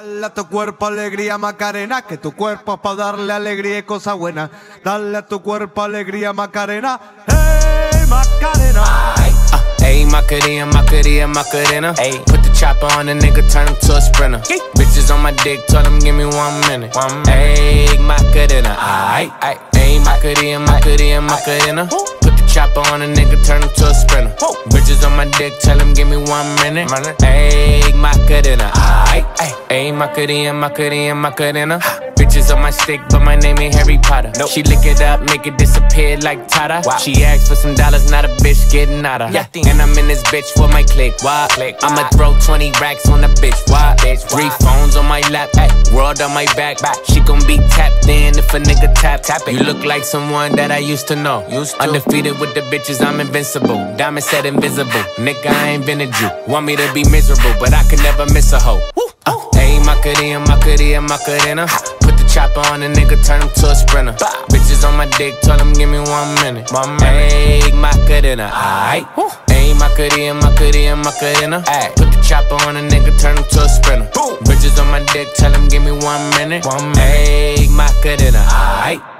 Dale a tu cuerpo alegría, Macarena, que tu cuerpo es pa' darle alegría y cosa buena. Dale a tu cuerpo alegría, Macarena. Hey, Macarena. Ayy Macarena, Macarena, Macarena. Ayy, put the chopper on the nigga, turn him to a sprinter. Ayy. Bitches on my dick, told him give me 1 minute. Ayy Macarena. Ayy Macarena, Macarena, Macarena. Put the chopper on a nigga, turn him to a sprinter. Bitches on my dick, tell him give me 1 minute. Ayy Macarena. Ayy Macarena, Macarena, Macarena. Bitches on my stick, but my name ain't Harry Potter. Nope. She lick it up, make it disappear like Tata. Wow. She asked for some dollars, not a bitch getting out of. Yeah. And I'm in this bitch with my click. Why? I'ma throw 20 racks on the bitch. Why? 3 phones on my lap, ay, world on my back. She gon' be tapped in if a nigga tap it. You look like someone that I used to know. Undefeated with the bitches, I'm invincible. Diamond said invisible, nigga, I ain't been a Jew. Want me to be miserable, but I can never miss a hoe. Ayy Macarena, Macarena, Macarena. Put the chopper on a nigga, turn him to a sprinter. Bitches on my dick, told him give me 1 minute. Ayy Macarena, aight. Ayy Macarena, Macarena, Macarena. Put the chopper on a nigga, turn him to a sprinter. Bitches on my dick, tell him give me 1 minute. Ayy Macarena, aight.